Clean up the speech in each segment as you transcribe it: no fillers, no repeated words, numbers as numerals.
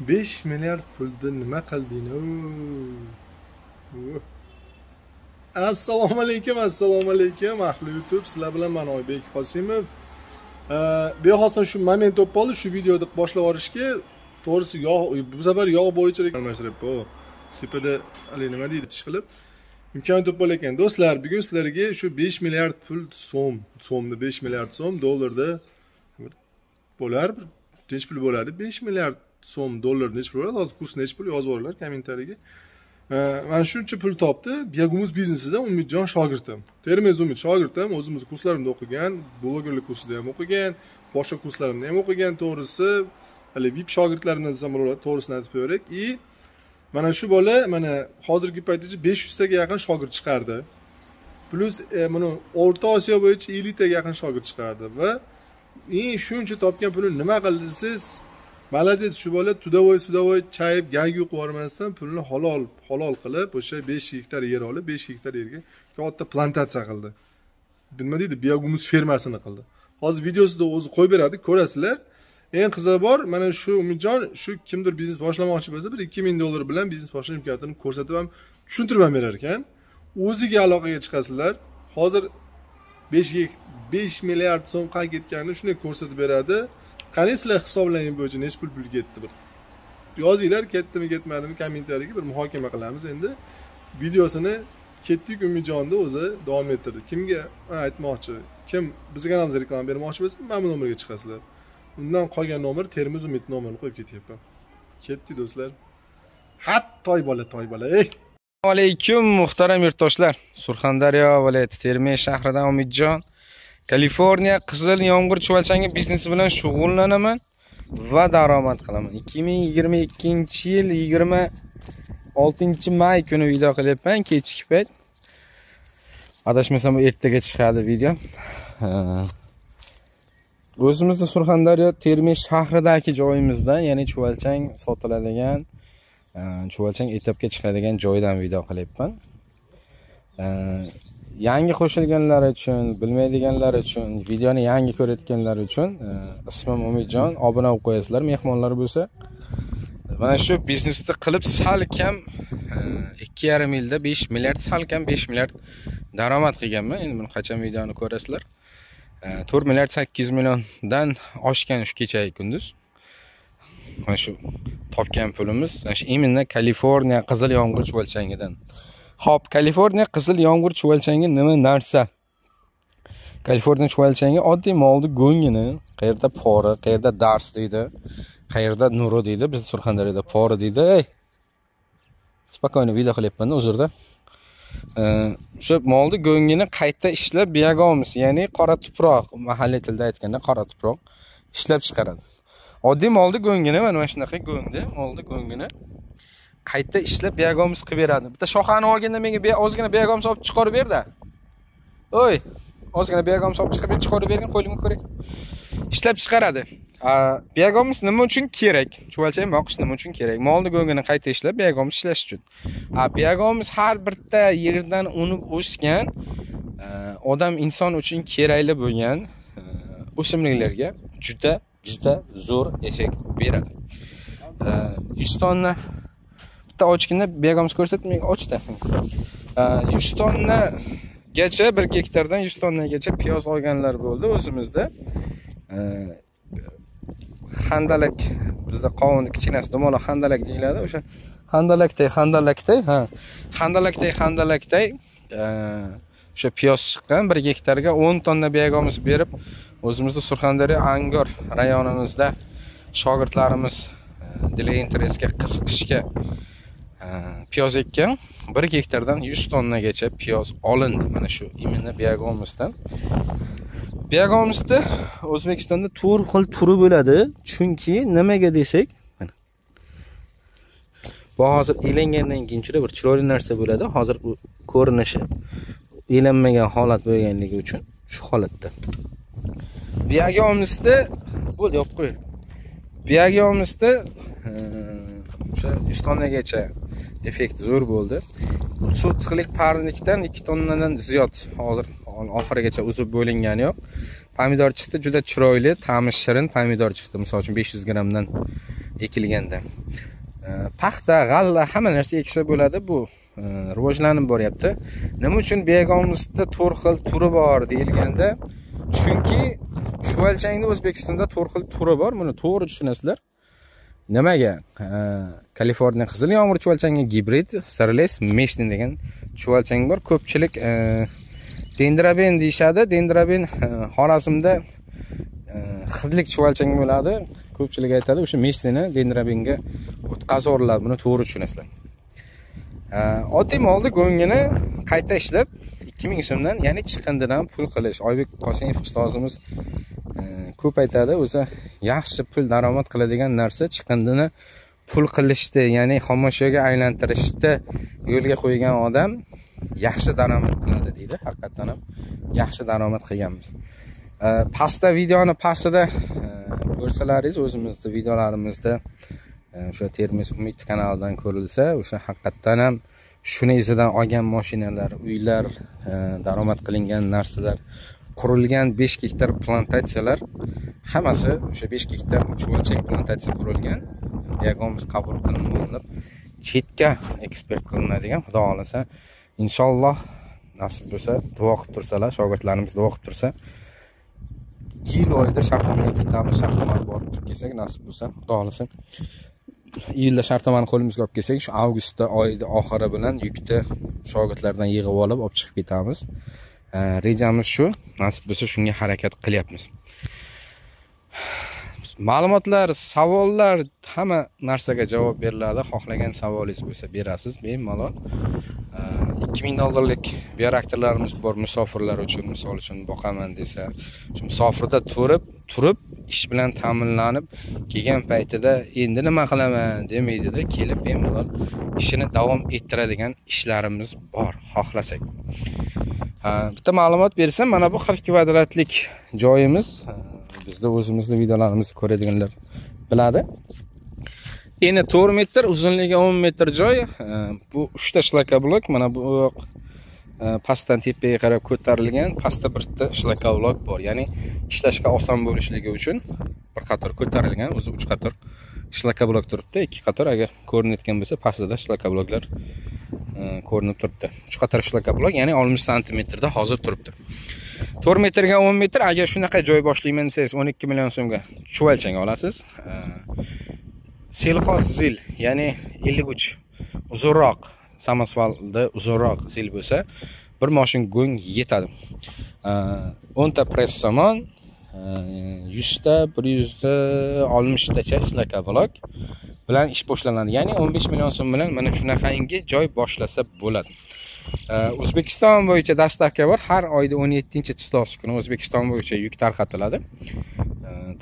5 milyard pulda nima qilding? Assalomu alaykum, ahli YouTube, sizlar bilan men Oybek Kosimov. Behosan shu moment to'p olib, shu videoni boshlab yorishga to'g'risi bu safar yog' bo'yicha almashtirib, bu tepada hali nima deydi, tish qilib imkon to'p bo'lar ekan. Do'stlar, bugun sizlarga shu 5 milyard pul so'mni 5 milyard so'm dollarda bo'lar, nech pul bo'ladi? 5 milyard so'm dollar nech pul bo'ladi? Hozir kurs nech pul yozib o'ringlar kommentariyaga. Mana shuncha pul topdi Biogumuz biznesidan Umidjon shogirdim. Termez Umid shogirdim, o'zimiz kurslarimda o'qigan, blogerlik kursida ham o'qigan, boshqa kurslarimda ham o'qigan, to'g'risi hali VIP shogirdlarimdan desam bo'ladi, to'g'risini aytib berak. I mana shu bola mana hozirgi paytgacha 500 taga yaqin shogird chiqardi. Plus mana O'rta Osiyo bo'yicha 50 taga yaqin shogird chiqardi va shuncha topgan pulni nima qildingiz? Malades, shu bola tudavoy chayib gangi o'qib yormasdan pulni halol qilib o'sha 5 gektar yer olib 5 gektar yerga katta plantatsiya qildi. Nima deydi? Biogumuz fermasini qildi. Hozir videosida o'zi qo'yib beradi, ko'rasizlar. Eng qizig'i bor, mana shu Umidjon shu kimdir biznes boshlamoqchi bo'lsa, $2000 bilan biznes boshlash imkoniyatini ko'rsatib ham tushuntirib ham berar ekan. O'ziga aloqaga chiqasizlar. Hozir 5 milliard so'm qancha ketganini shunday ko'rsatib beradi. Qani sizlar hisoblaying bo'yicha nech pul ketdi bir. Yozinglar, ketdimi, ketmadimi, kommentariyaga bir muhokama qilamiz endi. Videosini ketdik Umidjonda o'zi davom ettirdi. Kimga aytmoqchi? Kim bizga kanalimiz reklama bermoqchi bo'lsa, mana bu nomerga chiqasizlar. Undan qolgan nomer Termiz Umid nomerini qo'yib ketyapman. Ketdik do'stlar. Toy bola. Assalomu alaykum muhtaram yurtdoshlar. Surxondaryo viloyati Termez shahridan Umidjon. Kaliforniya qizil yomg'ir chuvalchangi biznesi bilan shug'ullanaman va daromad qilaman. 2022-yil 26-may kuni video qilyapman, kechki payt. Adashmasam ertaga chiqadi video. O'zimizda Surxondaryo Termez shahridagi joyimizdan, ya'ni chuvalchang sotiladigan, chuvalchang etapga chiqadigan joydan video qilyapman. Yangi qo'shilganlar uchun, bilmaydiganlar uchun, videoni yangi ko'rayotganlar uchun ismim Umidjon, obuna bo'lib qo'yasizlar mehmonlar bo'lsa. Mana shu biznesni qilib salkam 2,5 yilda 5 milliard salkam 5 milliard daromad qilganman. Endi buni qachon videoni ko'rasizlar. 4 milliard 800 milliondan oshgan shu kechagi kunduz. Mana shu topgan pulimiz, mana shu imенно Kaliforniya qizil yomg'ir chuvalchangidan. Xo'p, Kaliforniya qizil yomg'ir chuvalchangi nima narsa? Kaliforniya chuvalchangi oddiy molni go'ngini, qayerda pora, qayerda dars deydi, qayerda nuri deydi, biz Surxondaryoda pora deydi. Ey. Spokoyni video qilyapman, uzrda. O'sha molni go'ngini qayta ishlab biogumuz, ya'ni qora tuproq, mahalliy tilda aytganda qora tuproq ishlab chiqaradi. Oddiy molni go'ngini mana shunaqa go'ngda, molni go'ngini qayta ishlab biogumuz qilib beradi. Bitta shoxani olganda menga ozgina biogumuz olib chiqarib berdi. Oy, ozgina biogumuz olib chiqarib bergin, qo'limni ko'ring. Ishlab chiqaradi. Biogumuz nima uchun kerak? Chuvalchang boqish nima uchun kerak? Molni go'ngini qayta ishlab biogumuz ishlash uchun. Biogumuz har birta yerdan unib o'sgan odam inson uchun kerakli bo'lgan o'simliklarga juda zo'r effekt beradi. Hindistonni 100 ochgina biogumuz ko'rsatmang, ochdi. 100 tonnagacha 1 gektardan 100 tonnagacha piyoz olganlar bo'ldi o'zimizda. Xandalak, bizda qovunning kichkinasi dumaloq xandalak deyiladi. O'sha xandalakday, ha. Xandalakday o'sha piyoz chiqqan 1 gektarga 10 tonna biogumuz berib, o'zimizda Surxondaryo Angor rayonimizda shogirdlarimiz delay interestga qiziqishga piyoz ekkan 1 gektardan 100 tonnagacha piyoz olindi. Mana shu imенно biogumuzdan. Biogumusda O'zbekistonda 4 xil turi bo'ladi. Chunki nimaga desak, mana bu hozir elangandan keyin juda bir chiroyli narsa bo'ladi. Hozir bu ko'rinishi elanmagan holat bo'lganligi uchun shu holatda. Biogumuzda bo'ldi, yopib qo'ying. Biogumuzda o'sha 100 tonnagacha effekt zo'r bo'ldi. Sotixlik parnikdan 2 tonnadan ziyod hozir oxirigacha uzib bo'lingani yo'q. Pomidor chiqdi, juda chiroyli, ta'mi shirin pomidor chiqdi. Masalan 500 grammdan ekilganda. Paxta, g'alla, hamma narsa eksa bo'ladi, bu rivojlanib boryapti. Nima uchun Biogomusda 4 xil turi bor deilganda? Chunki chuvalchangning O'zbekistonda 4 xil turi bor. Buni to'g'ri tushunasizlar. Nimaga? Kaliforniya qizil yomg'ir chuvalchangi gibrid, saralash meshning degan chuvalchang bor. Ko'pchilik dendraben deyshadi. Dendraben Xorazmda xidlik chuvalchang bo'ladi. Ko'pchilik aytadi, o'sha meshni dendrabenga o'tkazib o'riladi. Buni to'g'ri tushunasizlar. Oddiy molni go'ngini qayta ishlab 2000 so'mdan, ya'ni chiqindidan pul qilish. Oybek Kosimov ustozimiz ko'p aytadi, o'zi yaxshi pul daromad qiladigan narsa chiqindini pul qilishdi, ya'ni xomashyoga aylantirishni yo'lga qo'ygan odam yaxshi daromad qiladi deydi. Haqiqatan ham yaxshi daromad qilganmiz. Pastda videoni pastida ko'rsalaringiz, o'zimizning videolarimizda o'sha Termez Umid kanalidan ko'rilsa, o'sha haqiqatan ham shuni izidan olgan mashinalar, uylar, daromad qilingan narsalar, qurilgan 5 gektar plantatsiyalar, hammasi o'sha 5 gektar chuvalchang plantatsiya qurilgan, Biogomus qabul qilinib, chetga ekspert qilinadigan, xudo xolasa, inshaalloh nasib bo'lsa, duo qilib tursalar, shogirdlarimiz duo qilib tursa, yil oyida shartnomaga ketamiz, shartnomani borib kelsak, nasib bo'lsa, xudo xolasa, iyulda shartnomani qo'limizga olib kelsak, shu avgustda oyning oxiri bilan yukni shogirdlardan yig'ib olib, olib chiqib ketamiz. Rejamiz shu, nasib bo'lsa shunga harakat qilyapmiz. Ma'lumotlar, savollar, hamma narsaga javob beriladi. Xohlagan savolingiz bo'lsa berasiz, bemalol. $2000 bioreaktorlarimiz bor, musofirlar uchun, misol uchun boqaman desa, shu musofirda turib ish bilan ta'minlanib, kelgan paytida endi nima qilaman demaydida, kelib bemalol ishini davom ettiradigan ishlarimiz bor, xohlasak. Bitta ma'lumot bersam, mana bu 40 kvadratlik joyimiz. Bizda o'zimizning videolarimizni ko'radiganlar biladi. Eni 4 metr, uzunligi 10 metr joy. Bu 3 ta shlakablok, mana bu pastdan tepaga qarab ko'tarilgan, pastda birta shlakablok bor. Ya'ni ishlashga oson bo'lishligi uchun bir qator ko'tarilgan, o'zi 3 qator shlakablok turibdi. 2 qator agar ko'rinayotgan bo'lsa, pastida shlakabloklar ko'rinib turibdi. 3 qator shlakablok, ya'ni 60 santimetrda hozir turibdi. 4 metrga 10 metr, agar shunaqa joy boshlayman desangiz, 12 million so'mga chuvalchang olasiz. Selxos zil, ya'ni 53 uzunroq, samosvalda uzunroq zil bo'lsa, bir mashin go'ng yetadi. 10 ta pressamon, 100 ta, 100 ta, 60 ta shlakablok bilan ish boshlanadi. Ya'ni 15 million so'm bilan mana shunaqangi joy boshlasa bo'ladi. O'zbekiston bo'yicha dastlabki bor har oyda 17-chisi kuni O'zbekiston bo'yicha yuk tarqatiladi.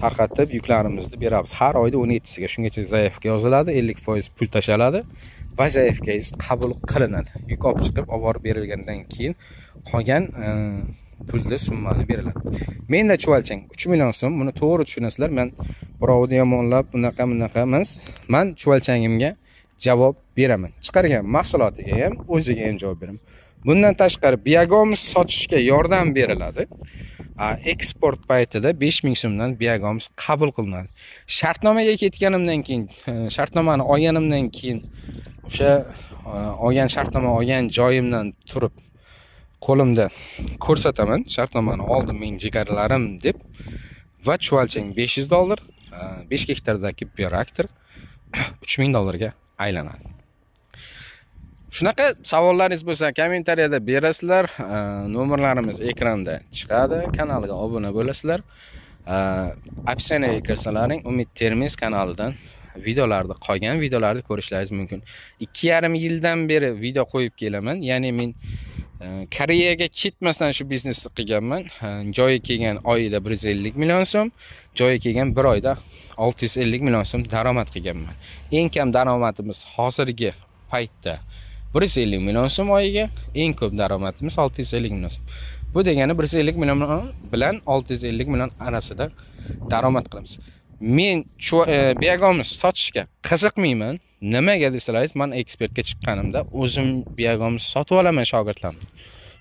Tarqatib yuklarimizni beramiz. Har oyda 17-siga, shungacha zaifga yoziladi, 50% pul tashaladi va zaifkangiz qabul qilinadi. Yuk olib chiqib olib berilgandan keyin qolgan pulni summani beriladi. Menda chuvalchang 3 million so'm, buni to'g'ri tushunasizlar. Men birovni yomonlab, bunaqa emas. Men chuvalchangimga javob beraman. Chiqargan mahsulotiga ham, o'ziga ham javob beraman. Bundan tashqari Biogomus sotishga yordam beriladi. Eksport paytida 5000 so'mdan Biogomus qabul qilinadi. Shartnomaga ketganimdan keyin, shartnomani olganimdan keyin o'sha olgan shartnoma olgan joyimdan turib qo'limda ko'rsataman. Shartnomani oldim men jigarlarim deb va chuvalchang $500, 5 hektardagi bioreaktor $3000 ga aylanadi. Shunaqa savollaringiz bo'lsa, kommentariyada berasizlar. Nomerlarimiz ekranda chiqadi. Kanalga obuna bo'lasizlar. Opsiyaga kirsalaring, Umid Termiz kanalidan videolarda, qolgan videolarni ko'rishlaringiz mumkin. 2,5 yildan beri video qo'yib kelaman. Ya'ni men Koreyaga ketmasdan shu biznesni qilganman. Joyi kelgan oyida 150 million so'm, joyi kelgan bir oyda 650 million so'm daromad qilganman. Eng kam daromadimiz hozirgi paytda 150 million so'm oyiga, eng ko'p daromadimiz 650 million so'm. Bu degani 150 million bilan 650 million arasida daromad qilamiz. Men Biogomus sotishga qiziqmayman. Nimaga desalaringiz, men ekspertga chiqqanimda o'zim Biogomus sotib olaman shogirdlarimni.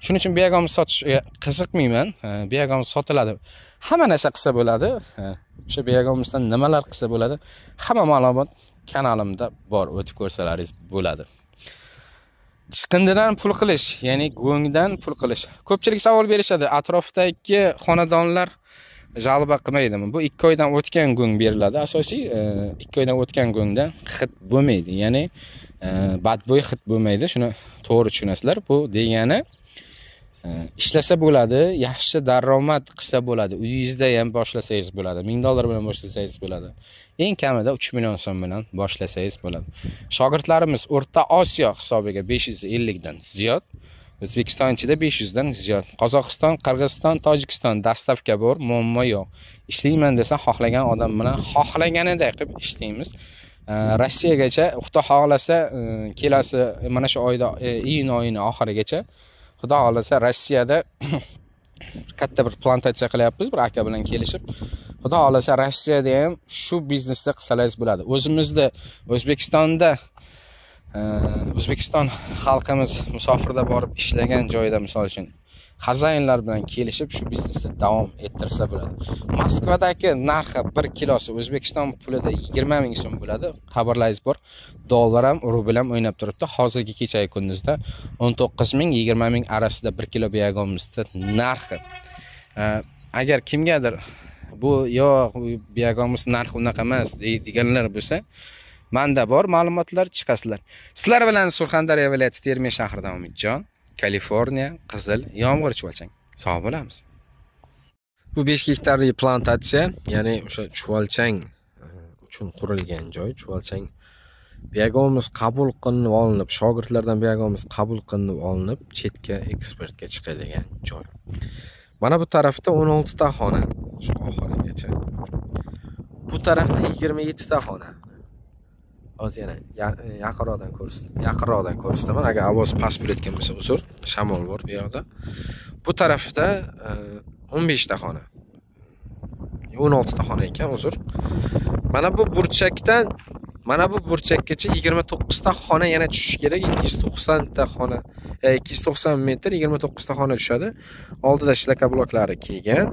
Shuning uchun biogumni sotishga qiziqmayman. Biogum sotiladi. Hamma narsa qilsa bo'ladi. O'sha biogumdan nimalar qilsa bo'ladi? Hamma ma'lumot kanalimda bor. O'tib ko'rsalaringiz bo'ladi. Chiqindidan pul qilish, ya'ni go'ngdan pul qilish. Ko'pchilik savol berishadi. Atrofdagi xonadonlar jalba qilmaydimi? Bu 2 oydan o'tgan go'ng beriladi. Asosiy 2 oydan o'tgan go'ngda xit bo'lmaydi. Ya'ni badbo'y xit bo'lmaydi. Shuni to'g'ri tushunasizlar. Bu degani ishlasa bo'ladi, yaxshi daromad qilsa bo'ladi. Uyingizda ham boshlasangiz bo'ladi. $1000 bilan boshlasangiz bo'ladi. Eng kamida 3 million so'm bilan boshlasangiz bo'ladi. Shogirdlarimiz O'rta Osiyo hisobiga 550 dan ziyod, O'zbekiston ichida 500 dan ziyod. Qozog'iston, Qirg'iziston, Tacikiston dastavka bor, muammo yo'q. Ishlayman desa, xohlagan odam bilan xohlaganidek qilib ishlaymiz. Rossiyagacha, Xudo xohlasa, kelasi mana shu oyda, iyun oyining oxirigacha Xudo xohlasa Rossiyada katta bir plantatsiya qilyapmiz, bir aka bilan kelishib. Xudo xohlasa Rossiyada ham shu biznesni qilsangiz bo'ladi. O'zimizda O'zbekistonda O'zbekiston xalqimiz musofirda borib ishlagan joyda, misol uchun, xazinlar bilan kelishib shu biznesni davom ettirsa bo'ladi. Moskvadagi narxi 1 kilosi O'zbekiston pulida 20000 so'm bo'ladi. Xabarlaringiz bor. Dollar ham, rubl ham o'ynab turibdi. Hozirgi kechayu kunduzda 19000 20000 arasida 1 kilo biogumimizning narxi. Agar kimgadir bu yo'q, biogumimiz narxi unaqa emas deganlar bo'lsa, menda bor ma'lumotlar chiqasizlar. Sizlar bilan Surxondaryo viloyati Termez shahridan Umidjon. Kaliforniya qizil yomg'irchuvachang. Sog' bo'lamiz. Bu 5 gektarlik plantatsiya, ya'ni o'sha chuvalchang uchun qurilgan joy. Chuvalchang biogumimiz qabul qilinib olinib, shogirdlardan biogumimiz qabul qilinib olinib, chetga eksportga chiqadigan joy. Mana bu tarafda 16 ta xona, shu oxirigacha. Bu tarafda 27 ta xona. Oz yana yaqinroqdan ko'rsataman. Agar ovoz past bo'layotgan bo'lsa, uzr, shamol bor bu yoqda. Bu tarafda 15 ta xona. 16 ta xona ekan, uzr. Mana bu burchakdan mana bu burchakgacha 29 ta xona yana tushish kerak. 290 ta xona, 290 metr 29 ta xona tushadi. Oldida shlaka bloklari kelgan.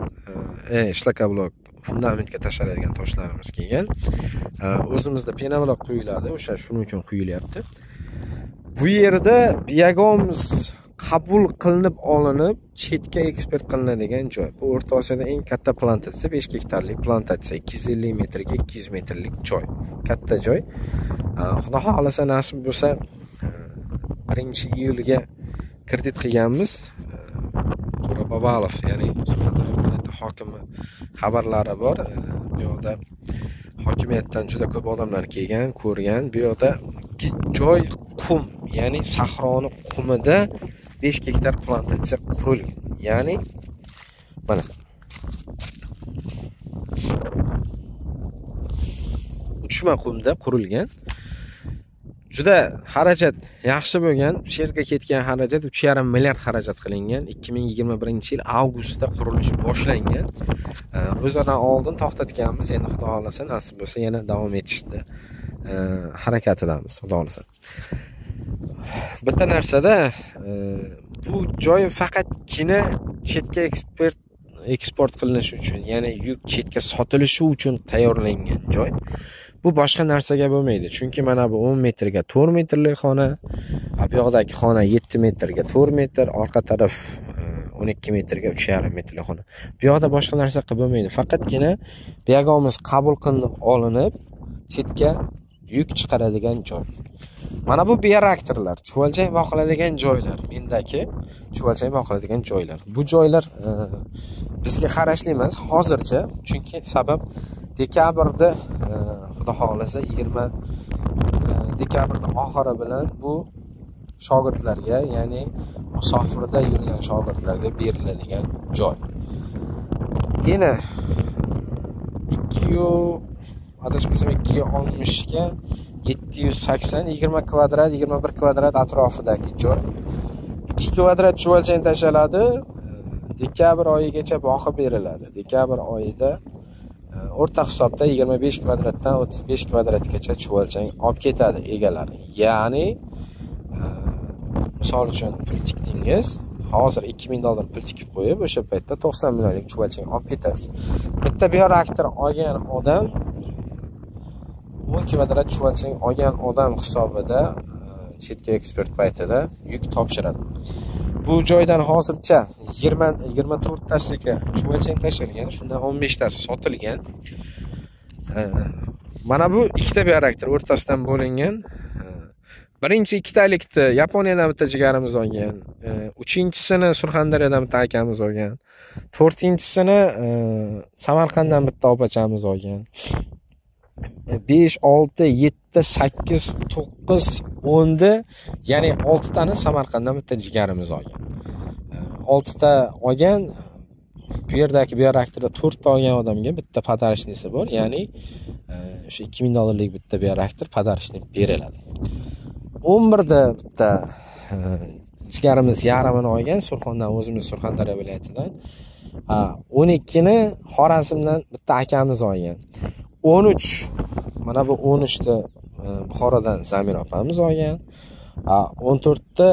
Shlaka blok fundamentga tashlanadigan toshlarimiz kelgan. O'zimizda penabloq quyiladi, o'sha shuning uchun quyilyapti. Bu yerda biogumimiz qabul qilinib olinib, chetga eksport qilinadigan joy. Bu O'rta Osiyoda eng katta plantatsiya, 5 gektarlik plantatsiya, 250 metrga 200 metrlik joy. Katta joy. Xudo xohlasa nasib bo'lsa 1-iyulga kredit qilganmiz. Babalov, ya'ni Surxondaryo viloyati hokimi xabarlari bor. Bu yerda hokimiyatdan juda ko'p odamlar kelgan, ko'rgan. Bu yerda joy qum, ya'ni sahroni qumida 5 gektar plantatsiya qurilgan. Ya'ni mana uchma qumda qurilgan. Juda xarajat yaxshi bo'lgan. Shu yerga ketgan xarajat 3,5 milliard xarajat qilingan. 2021-yil avgustda qurilish boshlangan. O'zidan oldin to'xtatganmiz. Endi Xudo xolasa nasib bo'lsa yana davom etishda harakatidamiz. Xudo xolasa. Bitta narsada bu joy faqatgina chetga eksport qilinishi uchun, ya'ni yuk chetga sotilishi uchun tayyorlangan joy. Bu boshqa narsaga bo'lmaydi. Chunki mana bu 10 metrga 4 metrlik xona, bu yoqdagi xona 7 metrga 4 metr, orqa taraf 12 metrga 3,5 metrlik xona. Bu yoqda boshqa narsa qilib bo'lmaydi. Faqatgina biogumimiz qabul qilinib olinib, chetga yuk chiqaradigan joy. Mana bu reaktorlar, chuvalchang boqiladigan joylar, mendagi chuvalchang boqiladigan joylar. Bu joylar bizga qarashli emas hozircha, chunki sabab dekabrda Xudo xohlasa 20 dekabrda oxiri bilan bu shogirdlarga, ya'ni musofirda yurgan shogirdlarga beriladigan joy. Yana 260 ga 780 20 kvadrat 21 kvadrat atrofidagi joy. 2 kvadrat chuvalchang tashaladi. Dekabr oyigacha boqib beriladi. Dekabr oyida o'rta hisobda 25 kvadratdan 35 kvadratgacha chuvalchang olib ketadi egalari. Ya'ni misol uchun pul tikdingiz, Hozir $2000 pul tikib qo'yib, o'sha paytda 90 millionlik chuvalchang olib ketasiz. Bitta bioreaktor olgan odam 10 kvadrat chuvalchang olgan odam hisobida chetga ekspert paytida yuk topshiradi. Bu joydan hozircha 24 tasiga chuvalchang tashlangan, shundan 15 tasi sotilgan. Mana bu ikkita bioreaktor o'rtasidan bo'lingan. Birinchi ikkitalikni Yaponiyadan bitta jigarimiz olgan, uchinchisini Surxondaryodan bitta akamiz olgan, to'rtinchisini Samarqanddan bitta opachamiz olgan. 5, 6, 7, 8, 9, 10 ya'ni 6 tane Samarqanddan bitta jigarimiz olgan. 6 ta olgan bu yerdagi bioreaktorda 4 ta olgan odamga bitta podarishnisi bor, ya'ni o'sha $2000lik bitta bioreaktor podarishni beriladi. 11da bitta jigarimiz yarimini olgan Surxondan, o'zimiz Surxondaryo viloyatidan. 12ni Xorazmdan bitta akamiz olgan. 13 mana bu 13ta Buxorodan Zamir opamiz olgan. 14ta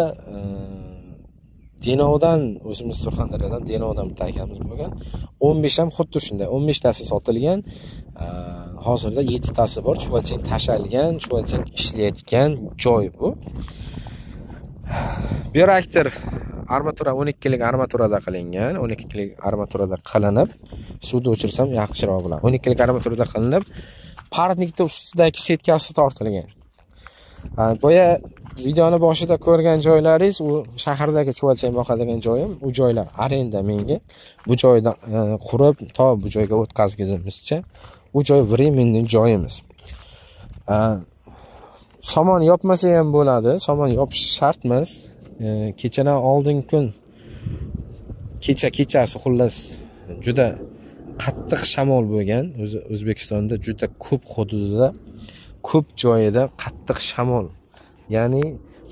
Dinodan o'zimiz Surxondaryodan Dinodan bitta akamiz bo'lgan. 15 ham xuddi shunday. 15 tasi sotilgan. Hozirda 7 tasi bor. Chuvalchang tashalgan, chuvalchang ishlayotgan joy bu. Bioreaktor armatura 12lik armaturada qilingan, 12lik armaturada qilinib, suvda o'chirsam yaxshiroq bo'ladi. 12lik armaturada qilinib, parnikda ustidagi setkasi tortilgan. Boya videoni boshida ko'rgan joylaringiz u shahardagi chuvalchang boqadigan joyim, u joylar arenda menga. Bu joyda qurib, to bu joyga o'tkazganimizcha u joy временный joyimiz. Somon yopmasa ham bo'ladi, somon yopish shart emas. Kechadan oldin kun kechasi xullas juda qattiq shamol bo'lgan. O'zi O'zbekistonda juda ko'p hududida, ko'p joyida qattiq shamol, ya'ni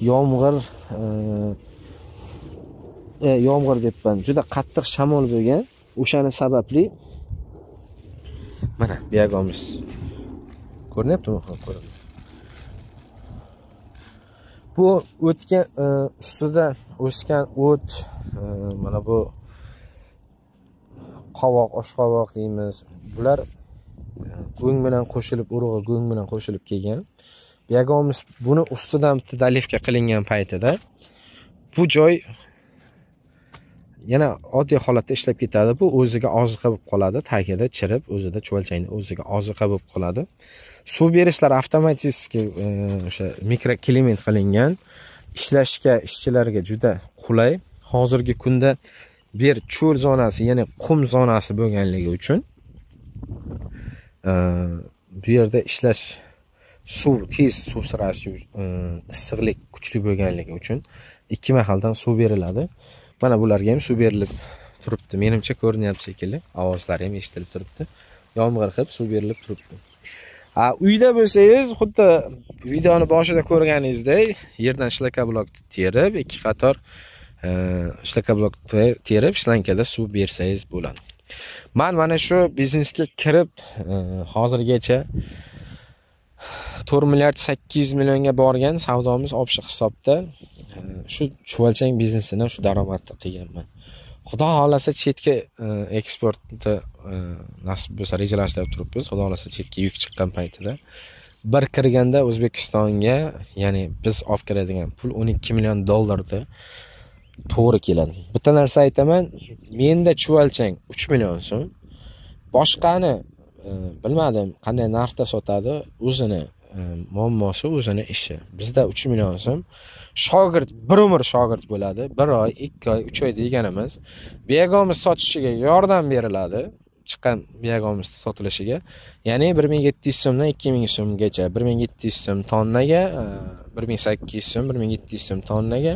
yomg'ir debman, juda qattiq shamol bo'lgan. O'shani sababli mana Biogumuz ko'rinyaptimi? Ko'rinadi. Bu o'tgan ustida o'sgan o't, mana bu qovoq, oshqovoq deymiz. Bular go'ng bilan qo'shilib, urug'i go'ng bilan qo'shilib kelgan. Biogumuz buni ustidan bitta dalivka qilingan paytida bu joy yana oddiy holatda ishlab ketadi. Bu o'ziga oziqa bo'lib qoladi, tagida chirib, o'zida chuvalchangni o'ziga oziqa bo'lib qoladi. Suv berishlar avtomatik o'sha mikroklimat qilingan, ishlashga, ishchilarga juda qulay. Hozirgi kunda bir cho'l zonasi, ya'ni qum zonasi bo'lganligi uchun bu yerda ishlash, suv tez suv sirashi, issiqlik kuchli bo'lganligi uchun ikki mahaldan suv beriladi. Mana bularga ham suv berilib turibdi. Menimcha ko'rinyapti shekilli, ovozlari ham eshitilib turibdi. Yomg'ir qilib suv berilib turibdi. Uyda bo'lsangiz, xuddi videoni boshida ko'rganingizdek, yerdan shlaka blokni terib, ikki qator shlaka blokni terib, shlankada suv bersangiz bo'ladi. Men mana shu biznesga kirib, hozirgacha 4 milliard 800 millionga borgan savdomiz obshiq hisobda shu chuvalchang biznesini, shu daromadni qilganman. Xudo xolasa chetga eksportni nasib bo'lsa rejalashtirib turibmiz. Xudo xolasa chetga yuk chiqqan paytida bir kirganda O'zbekistonga, ya'ni biz olib kiradigan pul $12 million to'g'ri keladi. Bitta narsa aytaman, menda chuvalchang 3 million so'm. Boshqani bilmadim qanday narxda sotadi, o'zini muammosi, o'zini ishi. Bizda 3 million so'm. Shogird bir umr shogird bo'ladi, 1 oy, 2 oy, 3 oy deganimiz Biogumuz sotishiga yordam beriladi, chiqqan Biogumuz sotilishiga. Ya'ni 1700 so'mdan 2000 so'mgacha, 1700 so'm tonnaga, 1800 so'm, 1700 so'm tonnaga,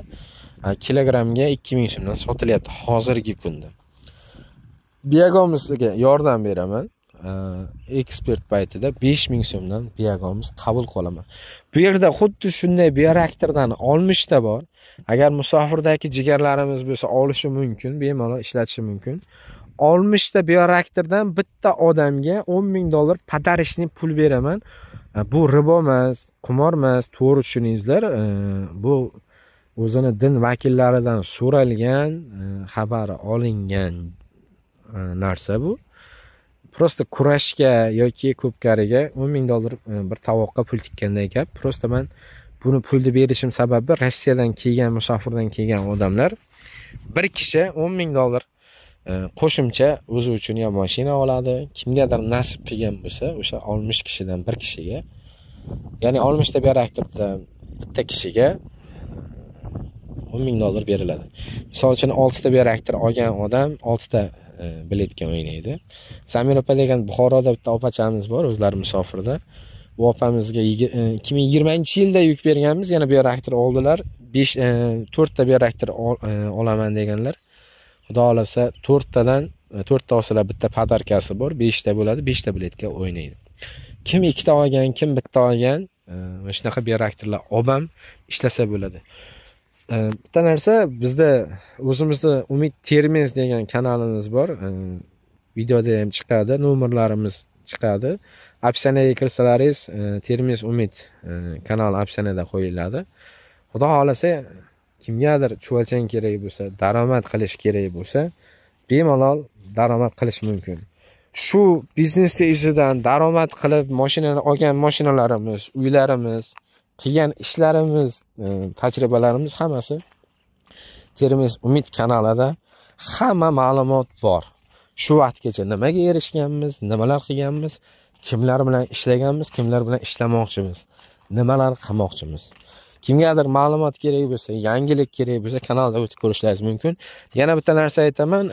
kilogramga 2000 so'mdan sotilyapti hozirgi kunda. Biogumuzga yordam beraman. Ekspert paytida 5000 so'mdan Biogumuz qabul qilaman. Bu yerda xuddi shunday bioreaktordan olmishda bor. Agar musofirdagi jigarlarimiz bo'lsa, olishi mumkin, bemalol ishlatishi mumkin. 60ta bioreaktordan bitta odamga $10 ming podarishni pul beraman. Bu ribo emas, qumor emas, to'g'ri tushuningizlar. Bu o'zini din vakillaridan so'ralgan, xabari olingan narsa bu. Prosta kurashga yoki ko'pkariga $10,000 bir tovoqqa pul tikkanda ekan. Prosta men buni pulni berishim sababi Rossiyadan kelgan, musofirdan kelgan odamlar bir kishi $10,000 qo'shimcha o'zi uchun yo mashina oladi. Kimgadir nasib qilgan bo'lsa, o'sha 60 kishidan bir kishiga, ya'ni 60 ta beraktirda bitta kishiga $10,000 beriladi. Misol uchun 6 ta beraktir olgan odam 6 ta biletga o'ynaydi. Samir opa degan Buxoroda bitta opachamiz bor, o'zlari musofirda. Bu opamizga 2020-yilda yuk berganmiz, yana beraktir oldilar. 4 ta beraktir olaman deganlar. Xudo xolasa 4 ta osila bitta podarkasi bor, 5 ta bo'ladi, 5 ta biletga o'ynaydi. Kim 2 ta olgan, kim bitta olgan, mana shunaqa beraktirlar obam ishlasa bo'ladi. Bitta narsa, bizda o'zimizda Umid Termez degan kanalimiz bor. Videoda ham chiqadi, nomerlarimiz chiqadi. Opsiyaga kirsalaringiz Termez Umid kanal opsiyada qo'yiladi. Xudo xolasa kimgadir chuvalchang kerak bo'lsa, daromad qilish kerak bo'lsa, bemalol daromad qilish mumkin. Shu biznesda izidan daromad qilib mashinani olgan, mashinalarimiz, uylarimiz, qilgan ishlarimiz, tajribalarimiz hammasi Termez Umid kanalida hamma ma'lumot bor. Shu vaqtgacha nimaga erishganmiz, nimalar qilganmiz, kimlar bilan ishlaganmiz, kimlar bilan ishlamoqchimiz, nimalar qilmoqchimiz. Kimgadir ma'lumot kerak bo'lsa, yangilik kerak bo'lsa, kanalda o'tib ko'rishlaringiz mumkin. Yana bitta narsa aytaman,